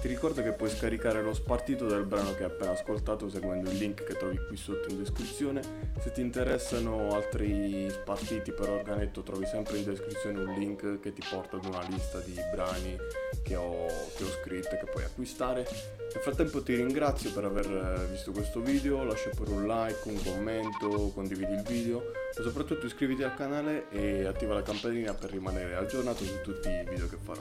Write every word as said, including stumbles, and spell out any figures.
Ti ricordo che puoi scaricare lo Spartito del brano che hai appena ascoltato seguendo il link che trovi qui sotto in descrizione. Se ti interessano altri spartiti per Organetto trovi sempre in descrizione un link che ti porta ad una lista di brani che ho, che ho scritto e che puoi acquistare. Nel frattempo ti ringrazio per aver visto questo video, lascia pure un like, un commento, condividi il video, ma soprattutto iscriviti al canale e attiva la campanellina per rimanere aggiornato su tutti i video che farò.